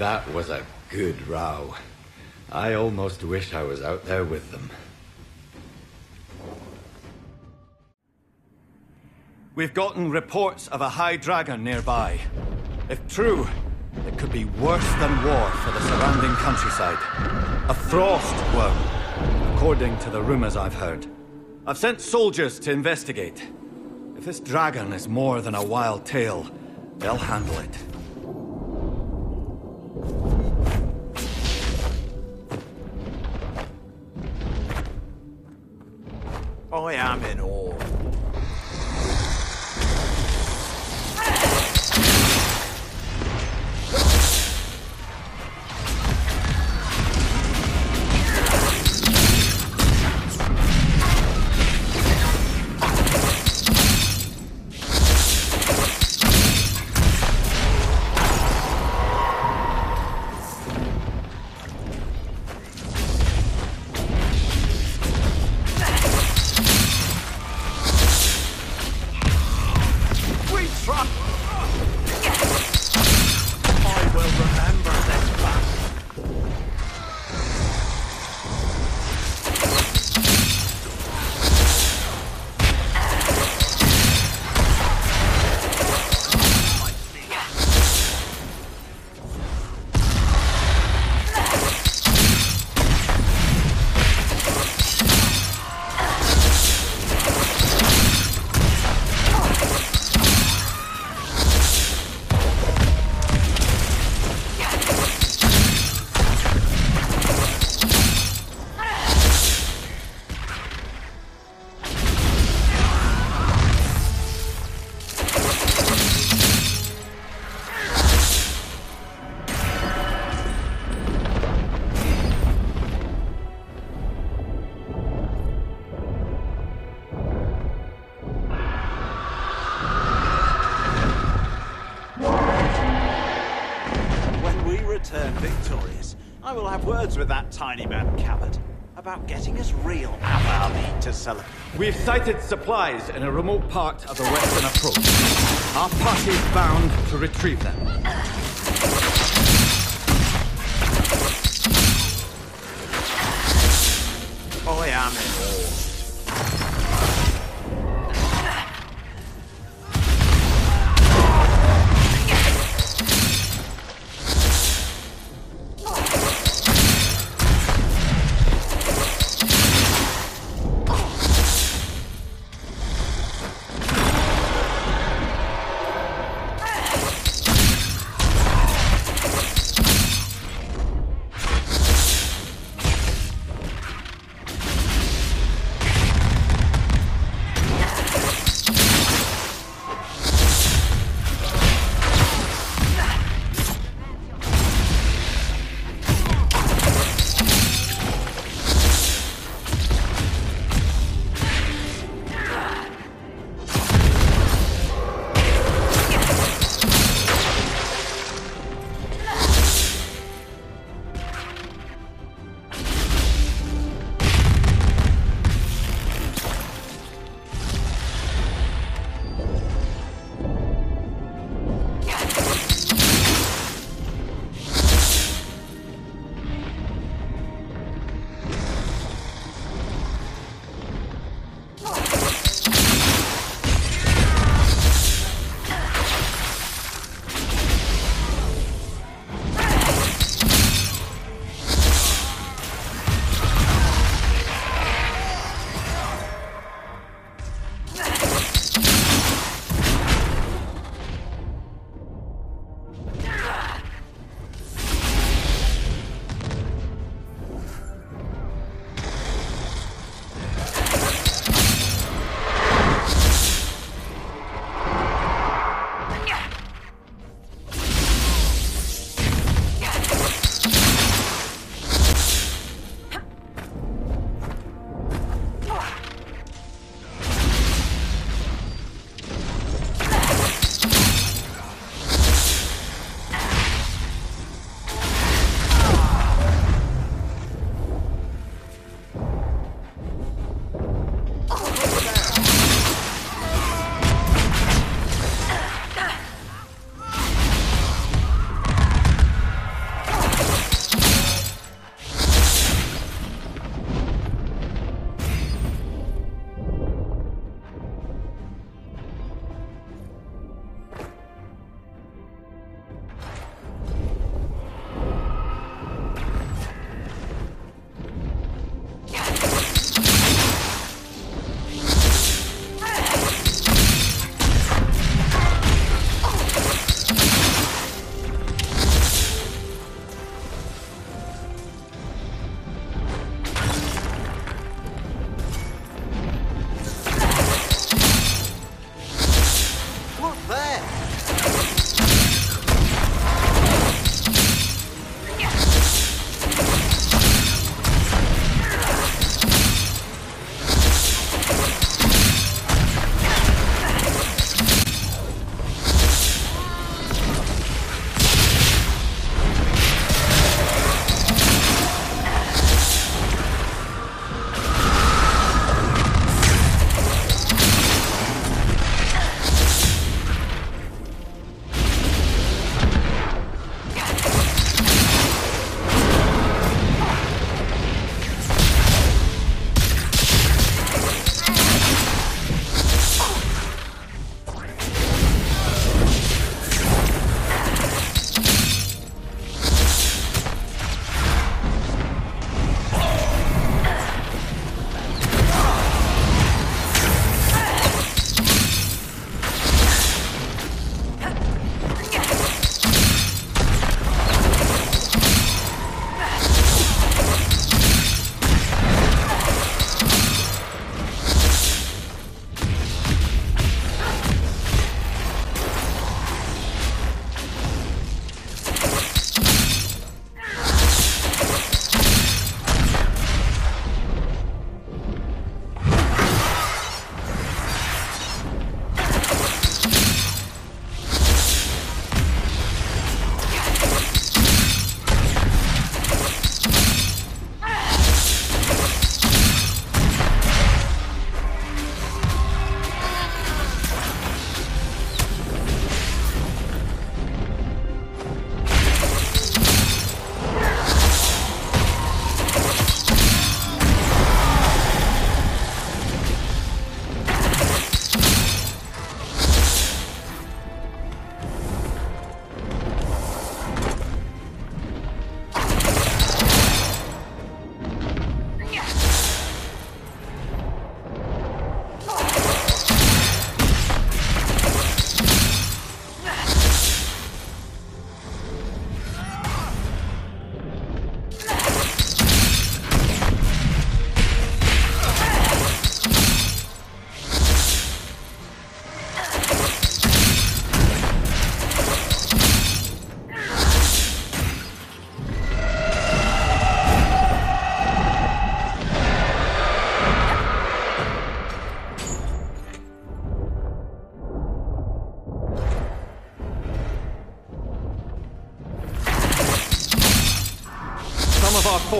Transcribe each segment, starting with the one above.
That was a good row. I almost wish I was out there with them. We've gotten reports of a high dragon nearby. If true, it could be worse than war for the surrounding countryside. A frost worm, according to the rumors I've heard. I've sent soldiers to investigate. If this dragon is more than a wild tale, they'll handle it. I am in awe. With that tiny man Cabot about getting us real Avarme to sell. We've sighted supplies in a remote part of the Western Approach. Our party's bound to retrieve them. I am in awe.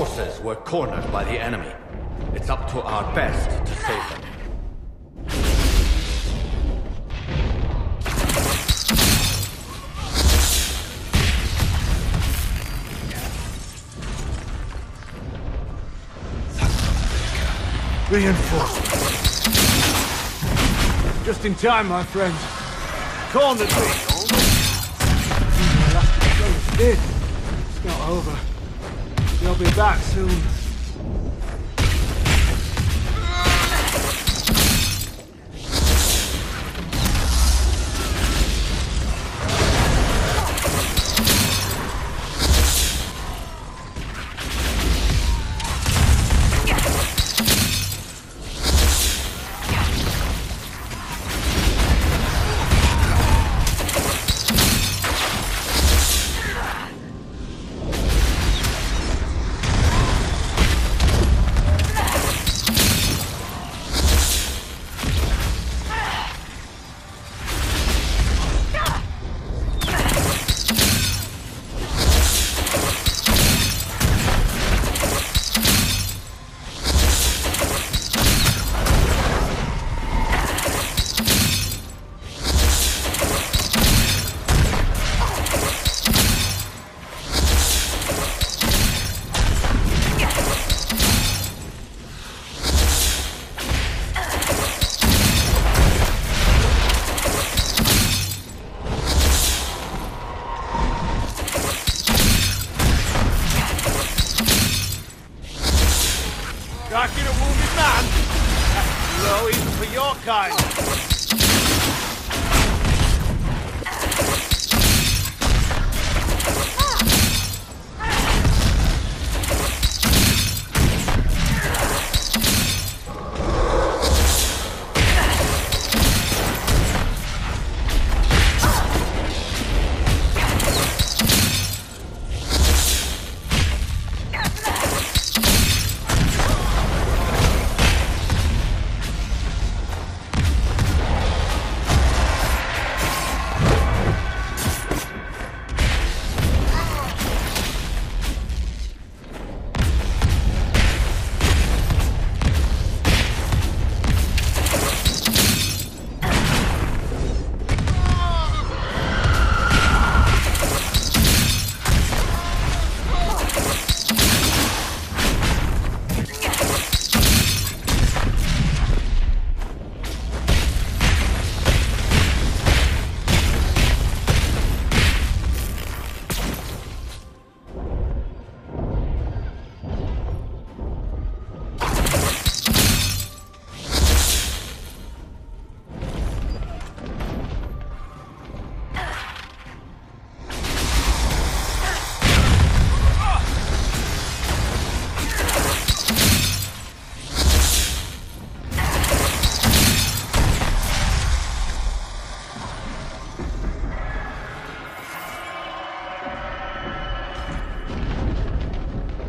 forces were cornered by the enemy. It's up to our best to save them. Reinforcements. Just in time, my friend. Cornered me. It's not over. They'll be back soon.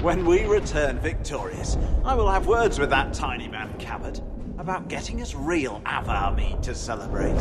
When we return victorious, I will have words with that tiny man, Cabot, about getting us real Avarme to celebrate.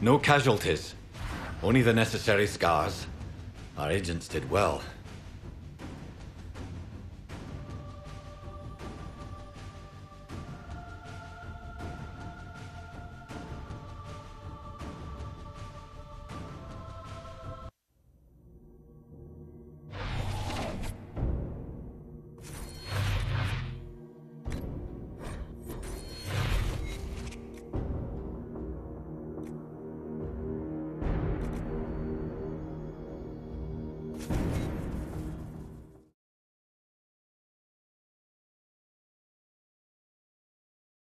No casualties. Only the necessary scars. Our agents did well.